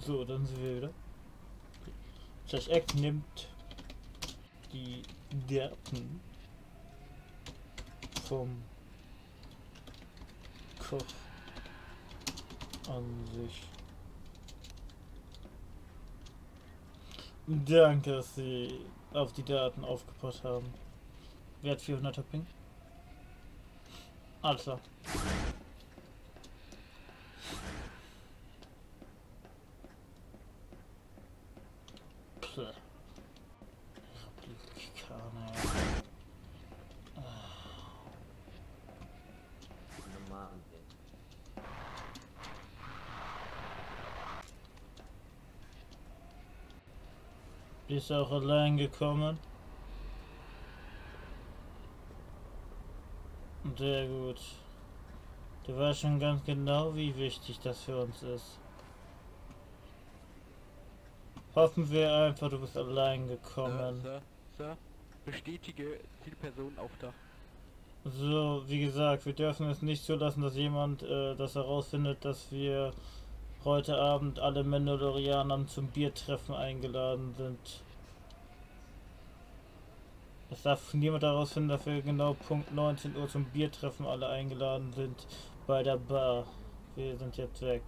So, dann sind wir wieder. Das Eck nimmt die Gärten vom Koch an sich. Danke, dass Sie auf die Daten aufgepasst haben. Wert 400er Ping. Alles klar. Republikaner. Bist auch allein gekommen? Sehr gut. Du weißt schon ganz genau, wie wichtig das für uns ist. Hoffen wir einfach, du bist allein gekommen. Sir, bestätige Zielpersonenauftrag. So, wie gesagt, wir dürfen es nicht zulassen, dass jemand das herausfindet, dass wir heute Abend alle Mandalorianern zum Biertreffen eingeladen sind. Es darf niemand herausfinden, dass wir genau Punkt 19 Uhr zum Biertreffen alle eingeladen sind bei der Bar. Wir sind jetzt weg.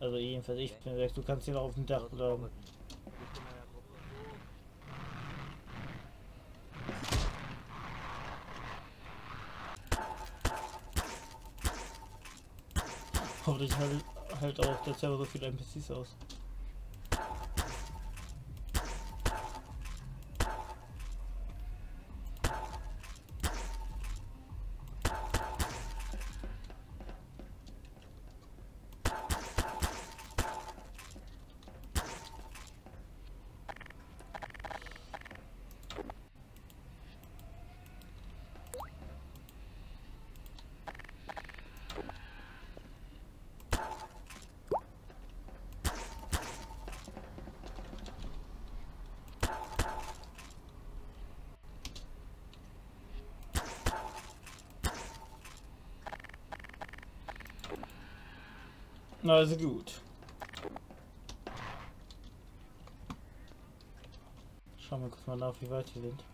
Also jedenfalls ich bin weg. Du kannst hier noch auf dem Dach bleiben. Hoffentlich halt auch der Server so viele NPCs aus. Also gut. Schauen wir kurz mal nach, wie weit wir sind.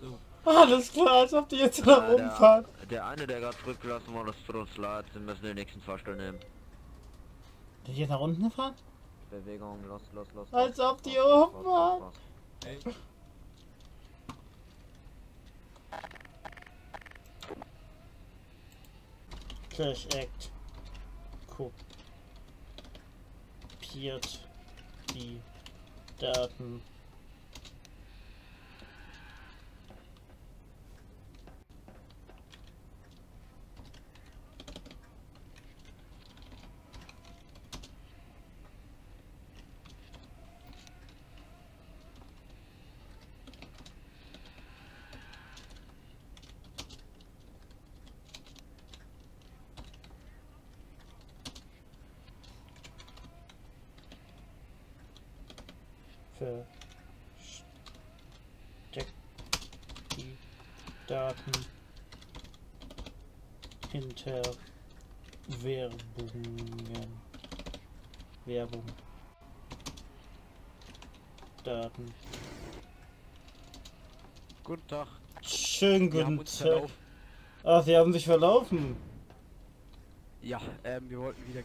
So. Alles klar, als ob die jetzt da rumfahren. Der eine, der gerade zurückgelassen wurde, ist für uns leid. Wir müssen den nächsten Fahrstuhl nehmen. Der hier nach unten fahren? Bewegung, los. Als ob die rumfahren. Trash Act kopiert die Daten. Versteckt die Daten hinter Werbung. Daten. Guten Tag. Schönen guten Tag. Ach, Sie haben sich verlaufen. Ja, wir wollten wieder.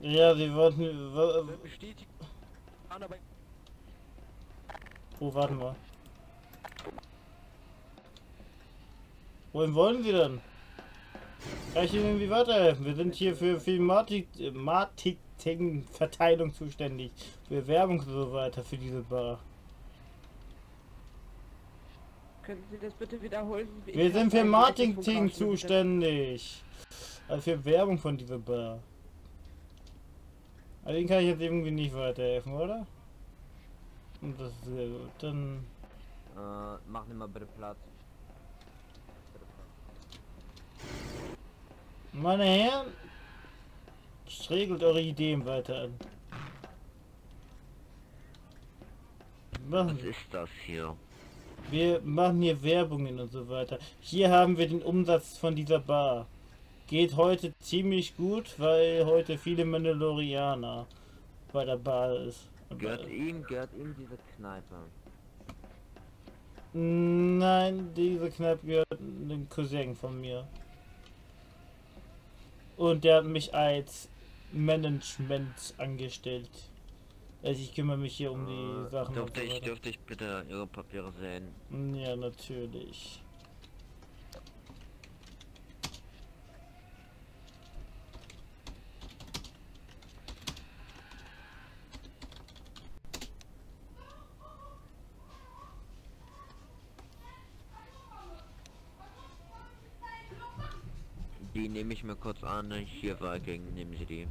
Ja, wir wollten. Bestätigt. Oh, warten wir. Wohin wollen wir denn? Kann ich Ihnen irgendwie weiterhelfen? Wir sind hier für Marketing-Verteilung zuständig. Für Werbung und so weiter für diese Bar. Können Sie das bitte wiederholen? Wir sind für Marketing zuständig. Also für Werbung von dieser Bar. Also Ihnen kann ich jetzt irgendwie nicht weiterhelfen, oder? Das ist sehr gut, dann... mach nicht mal bitte Platz. Meine Herren, regelt eure Ideen weiter an. Was ist das hier? Wir machen hier Werbungen und so weiter. Hier haben wir den Umsatz von dieser Bar. Geht heute ziemlich gut, weil heute viele Mandalorianer bei der Bar ist. Gehört ihm diese Kneipe? Nein, diese Kneipe gehört einem Cousin von mir. Und der hat mich als Management angestellt. Also ich kümmere mich hier um die Sachen. Dürfte ich bitte Ihre Papiere sehen? Ja, natürlich. Die nehme ich mir kurz an, hier gegen nehmen Sie die.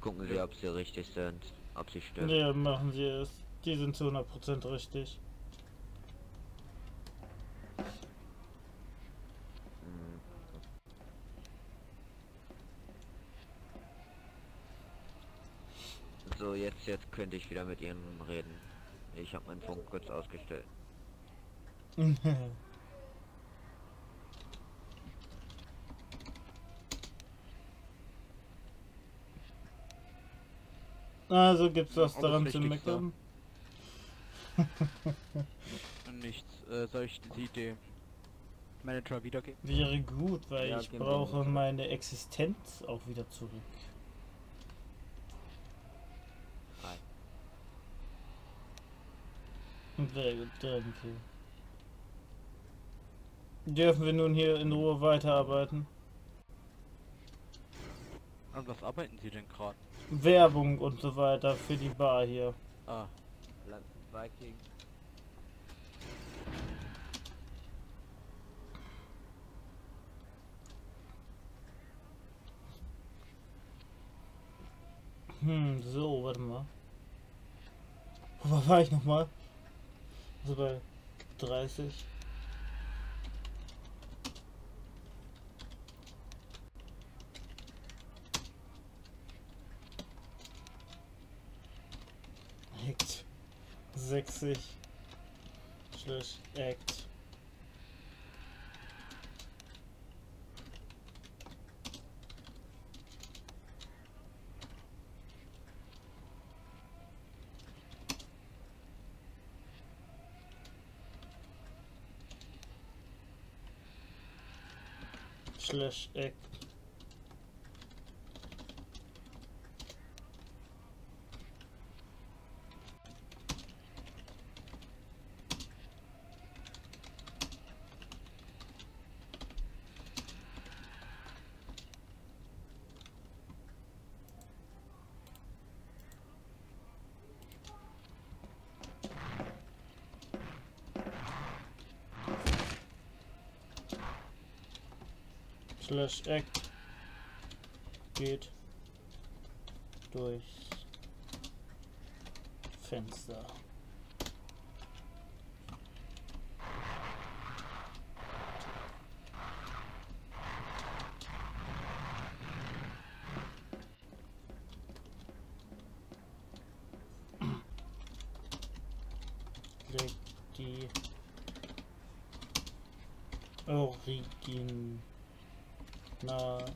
Gucken Sie, ob sie richtig sind, ob sie stimmen. Ja, machen Sie es. Die sind zu 100% richtig. So, jetzt könnte ich wieder mit Ihnen reden. Ich habe meinen Funk kurz ausgestellt. Also gibt's was daran zu meckern? Nichts. Soll ich die Idee Manager wiedergeben? Wäre gut, weil ja, ich brauche meine Existenz auch wieder zurück. Sehr gut, danke. Dürfen wir nun hier in Ruhe weiterarbeiten? An was arbeiten Sie denn gerade? Werbung und so weiter für die Bar hier. Ah, Land Viking. So, warte mal. Wo war ich nochmal? So bei 30. Act 60 Schluss Act. Schluss Act. Slash Act geht durchs Fenster. Legt die Original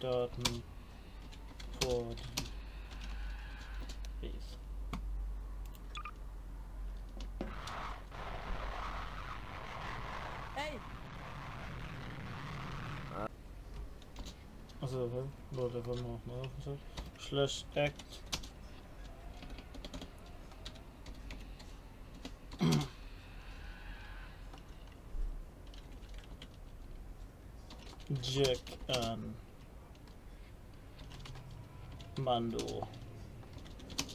Daten vor die Base. Hey! Also, Leute, wollen wir auch mal aufpassen. Slash Act. Jack an Mando.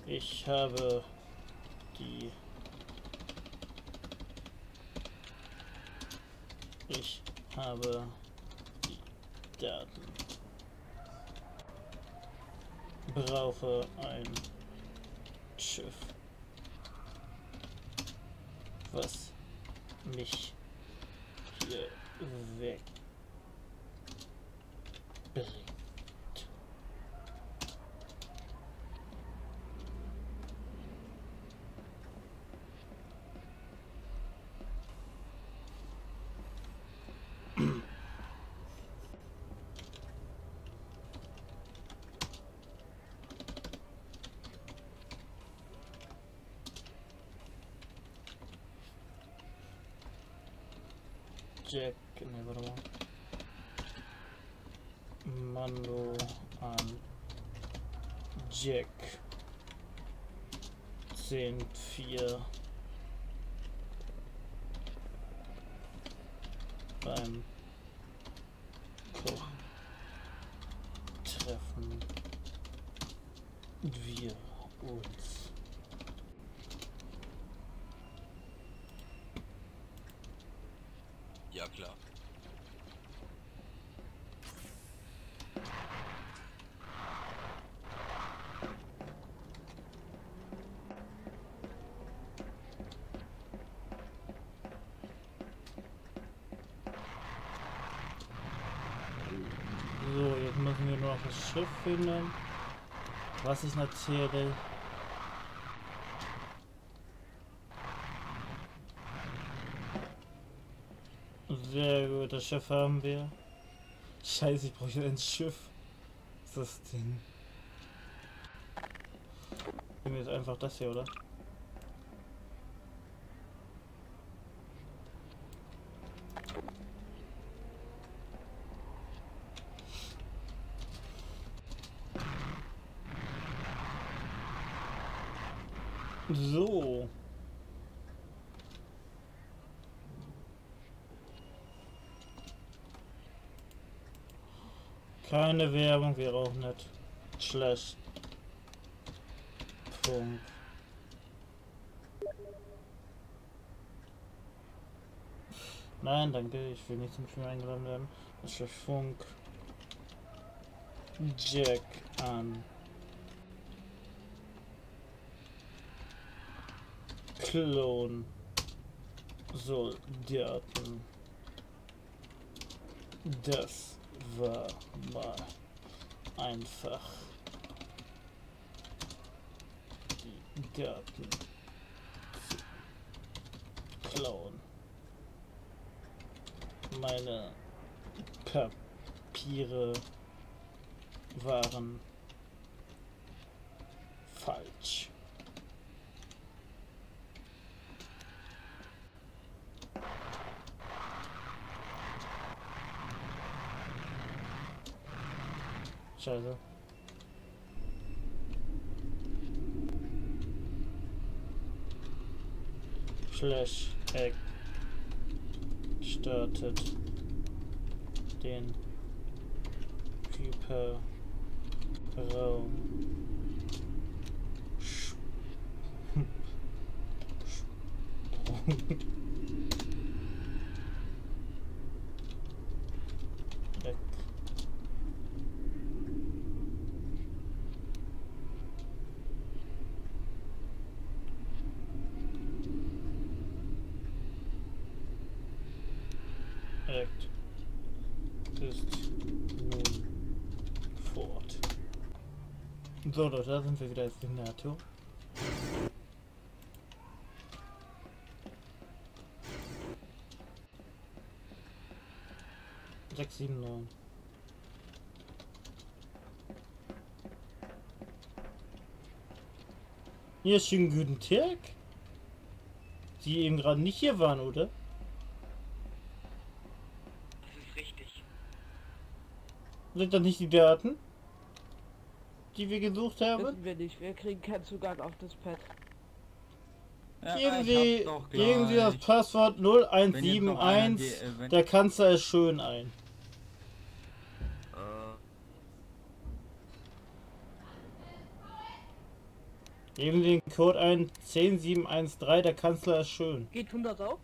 Ich habe die... Daten. Brauche ein Schiff, was mich hier weg bringt. Jack in the other one. Mando and Jack sind wir beim Kochtreffen wir uns. Ja klar. Das Schiff finden, was ich natürlich sehr gut, das Schiff haben wir. Scheiße, ich brauche ein Schiff. Was ist das denn? Nehmen wir jetzt einfach das hier, oder? So. Keine Werbung, wir auch nicht. Schlecht. Punkt. Nein, danke, ich will nicht zum Spiel eingeladen werden. Das ist Funk. Jack an. Klon Soldaten. Das war mal einfach. Die Daten zu klauen. Meine Papiere waren falsch. Scheiße. Flash-Hack startet den Hyperraum. So Leute, da sind wir wieder als NATO. Sechs, sieben, neun. Ja, schönen guten Tag. Sie eben gerade nicht hier waren, oder? Das ist richtig. Sind das nicht die Daten, die wir gesucht haben? Wissen wir nicht, wir kriegen keinen Zugang auf das Pad. Ja, geben Sie das Passwort 0171, da kannst du es schön ein. Geben Sie den Code ein, 10713, der Kanzler ist schön. Geht 100 auf?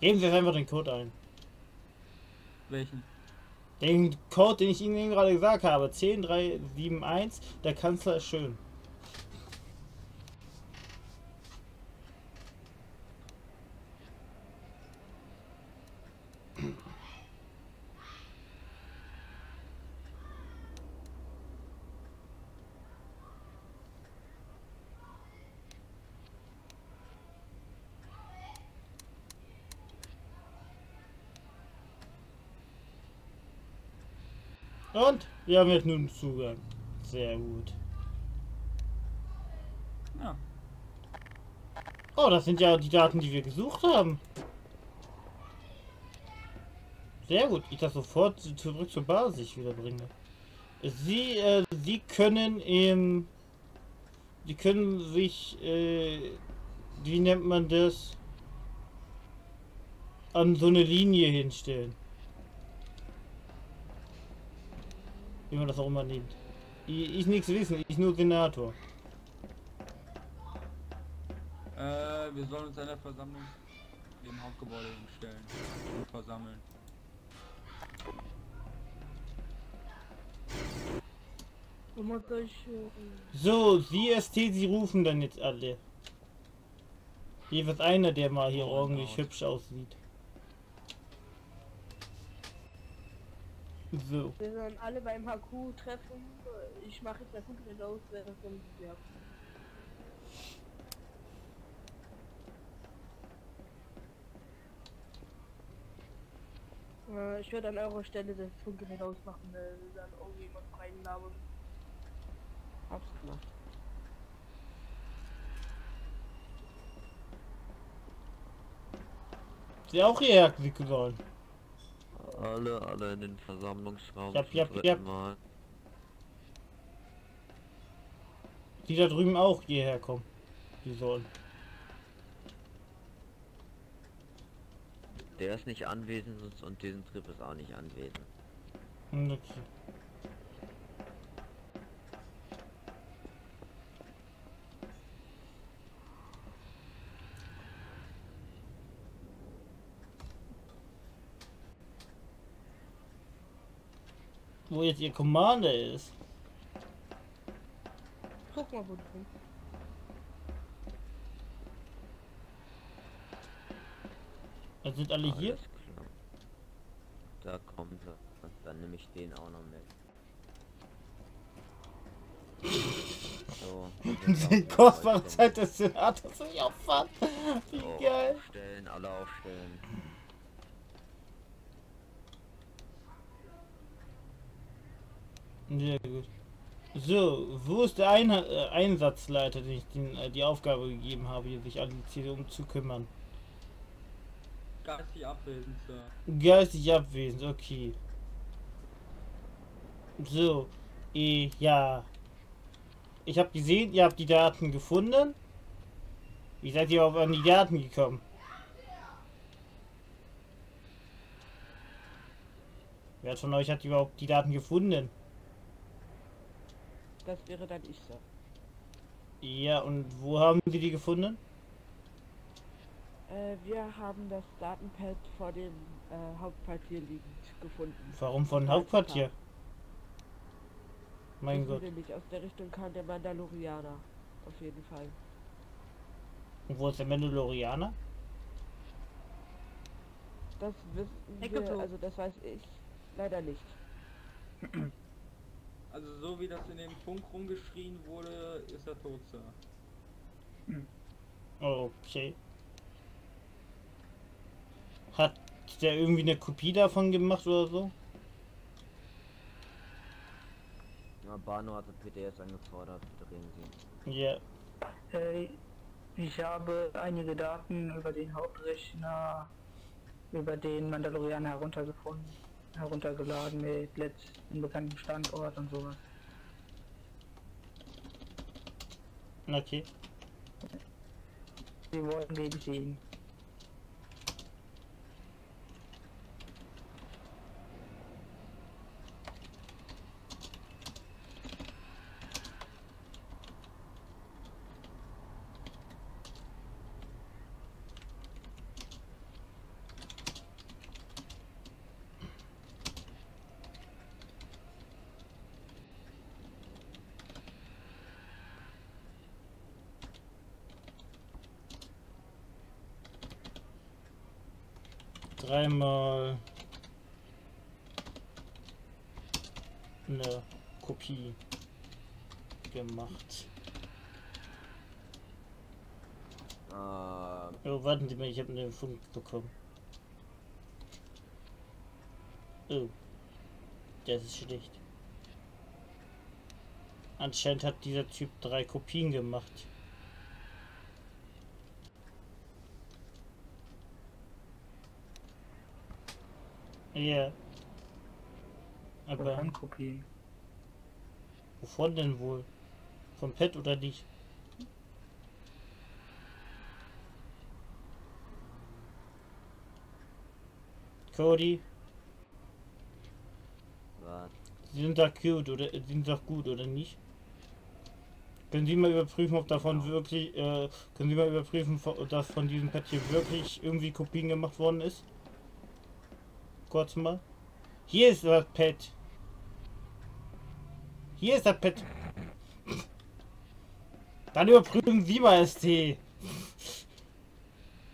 Geben Sie einfach den Code ein. Welchen? Den Code, den ich Ihnen gerade gesagt habe, 10371, der Kanzler ist schön. Und wir haben jetzt nun Zugang. Sehr gut. Ja. Oh, das sind ja die Daten, die wir gesucht haben. Sehr gut, ich das sofort zurück zur Basis wieder bringe. Sie können sich, wie nennt man das, an so eine Linie hinstellen. Wie man das auch immer nennt. Ich nichts wissen, ich nur Senator. Wir sollen uns einer Versammlung im Hauptgebäude hinstellen. Und versammeln. So, sie rufen dann jetzt alle. Jeweils einer, der mal hier ordentlich hübsch aussieht. So. Wir sollen alle beim HQ treffen. Ich mache jetzt das Gute raus, während wir haben. Ich würde an eurer Stelle das Funkgerät ausmachen, dann irgendjemand reinlabern. Hab's gemacht. Sie auch hierher klicken sollen. Alle in den Versammlungsraum. Mal. Die da drüben auch hierher kommen. Die sollen. Der ist nicht anwesend und diesen Trip ist auch nicht anwesend. Okay. Wo jetzt ihr Commander ist. Guck mal, wo du bist. Also sind alle hier? Da kommen sie. Und dann nehme ich den auch noch mit. So. Die kostbare Zeit des Senators nicht auffahren. Wie so, geil. Aufstellen, alle aufstellen. Sehr gut. So, wo ist der Einsatzleiter, den ich die Aufgabe gegeben habe, hier sich alle Ziele umzukümmern? Geistig abwesend, Sir. Geistig abwesend, okay. So, ja. Ich habe gesehen, ihr habt die Daten gefunden. Wie seid ihr auf an die Daten gekommen? Wer von euch hat überhaupt die Daten gefunden? Das wäre dann ich, Sir. Ja, und wo haben sie die gefunden? Wir haben das Datenpad vor dem Hauptquartier liegend gefunden. Warum von Hauptquartier? Mein Gott. Nämlich aus der Richtung kam der Mandalorianer. Auf jeden Fall. Und wo ist der Mandalorianer? Das wissen wir, also das weiß ich leider nicht. Also so wie das in dem Funk rumgeschrien wurde, ist er tot, Sir. Okay. Hat der irgendwie eine Kopie davon gemacht oder so? Ja, Bano hat den PDS angefordert, reden Sie. Ja. Ich habe einige Daten über den Hauptrechner, über den Mandalorianer heruntergeladen mit letzten bekannten Standort und sowas. Okay. Sie wollten gegen ihn. Dreimal eine Kopie gemacht. Oh, warten Sie mal, ich habe einen Funk bekommen. Oh, das ist schlecht. Anscheinend hat dieser Typ 3 Kopien gemacht. Ja. Aber Handkopien. Wovon denn wohl? Von Pet oder nicht? Cody? Was? Sie sind doch cute oder sind doch gut oder nicht? Können Sie mal überprüfen, ob davon wirklich, können Sie mal überprüfen, ob das von diesem Päckchen wirklich irgendwie Kopien gemacht worden ist? Kurz mal. Hier ist das Pad. Hier ist das Pad. Dann überprüfen Sie mal ST.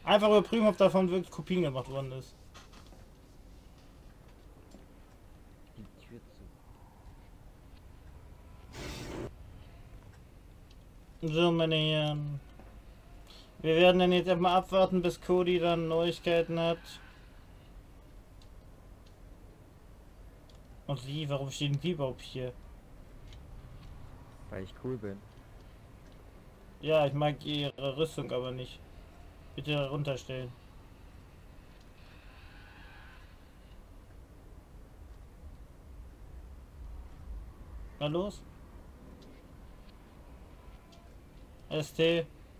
Einfach überprüfen, ob davon wirklich Kopien gemacht worden ist. So, meine Herren. Wir werden dann jetzt erstmal abwarten, bis Cody dann Neuigkeiten hat. Und Sie, warum stehen Sie überhaupt hier? Weil ich cool bin. Ja, ich mag Ihre Rüstung aber nicht. Bitte runterstellen. Na los? ST,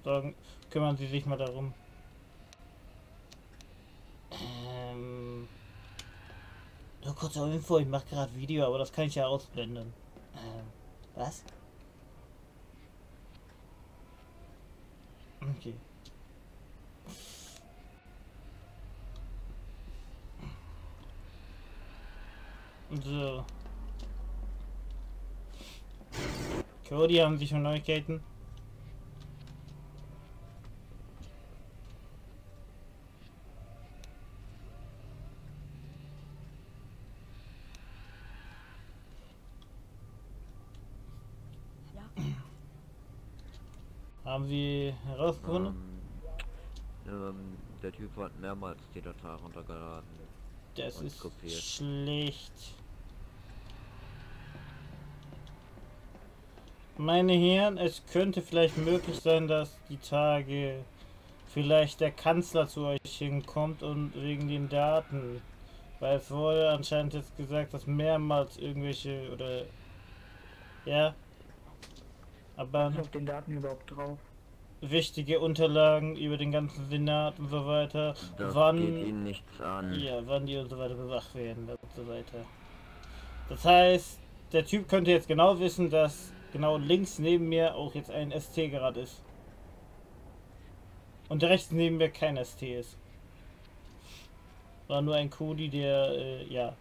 sagen, kümmern Sie sich mal darum. Nur kurze Info, ich mache gerade Video, aber das kann ich ja ausblenden. Was? Okay. So. Cody, haben Sie schon Neuigkeiten? Haben Sie herausgefunden? Der Typ hat mehrmals die Datei runtergeladen. Das ist kopiert. Schlecht. Meine Herren, es könnte vielleicht möglich sein, dass die Tage vielleicht der Kanzler zu euch hinkommt und wegen den Daten. Weil es wurde anscheinend jetzt gesagt, dass mehrmals irgendwelche oder... Ja? Aber auf den Daten überhaupt drauf. Wichtige Unterlagen über den ganzen Senat und so weiter. Das wann geht Ihnen nichts an. Ja, wann die und so weiter bewacht werden und so weiter. Das heißt, der Typ könnte jetzt genau wissen, dass genau links neben mir auch jetzt ein ST gerade ist. Und rechts neben mir kein ST ist. War nur ein Cody, der, ja.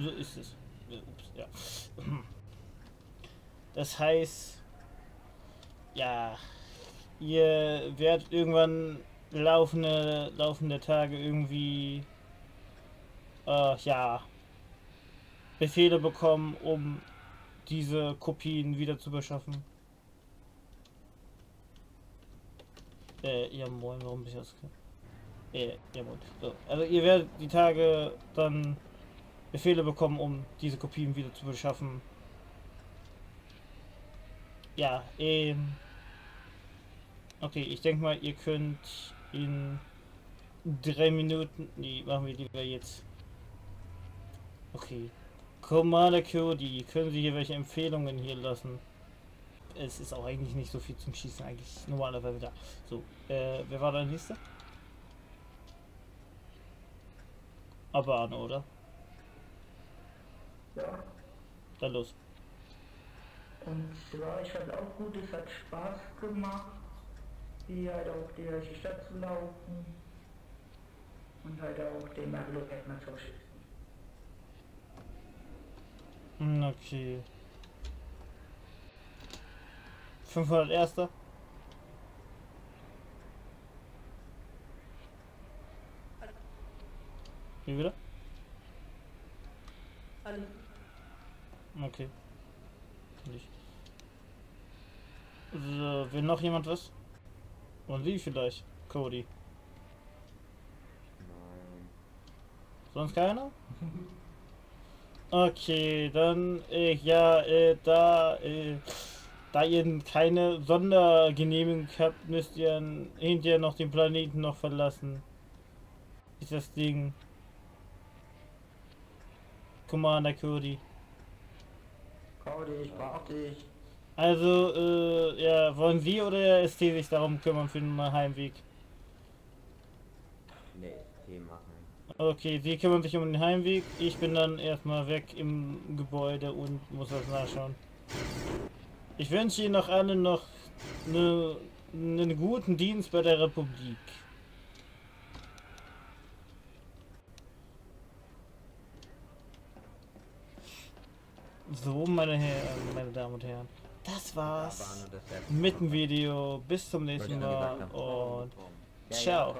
So ist es. Ups, ja. Das heißt, ja, ihr werdet irgendwann laufende Tage irgendwie, ja, Befehle bekommen, um diese Kopien wieder zu beschaffen. Ja moin, warum bin ich das? Ja moin. So. Also ihr werdet die Tage dann Befehle bekommen, um diese Kopien wieder zu beschaffen. Ja, okay, ich denke mal, ihr könnt in 3 Minuten... Nee, machen wir lieber jetzt. Okay. Commander Cody, können Sie hier welche Empfehlungen hier lassen? Es ist auch eigentlich nicht so viel zum Schießen, eigentlich normalerweise da. So, wer war der Nächste? Aber Bano, oder? Ja. Dann los. Und ja, ich fand auch gut, es hat Spaß gemacht, hier halt auch die gleiche Stadt zu laufen und halt auch den Mandalorian mal zu schießen. Okay. 501. Wie wieder? Hallo. Okay. Nicht. So, will noch jemand was? Und Sie vielleicht? Cody? Nein. Sonst keiner? Okay, dann, ja, da, Da ihr keine Sondergenehmigung habt, müsst ihr hinterher noch den Planeten noch verlassen. Ist das Ding. Commander Cody. Cody, ich brauch dich. Also, ja, wollen Sie oder der ST sich darum kümmern für den Heimweg? Nee, die machen. Okay, Sie kümmern sich um den Heimweg. Ich bin dann erstmal weg im Gebäude und muss das nachschauen. Ich wünsche Ihnen noch allen noch einen guten Dienst bei der Republik. So, meine Damen und Herren, das war's mit dem Video. Bis zum nächsten Mal und ciao.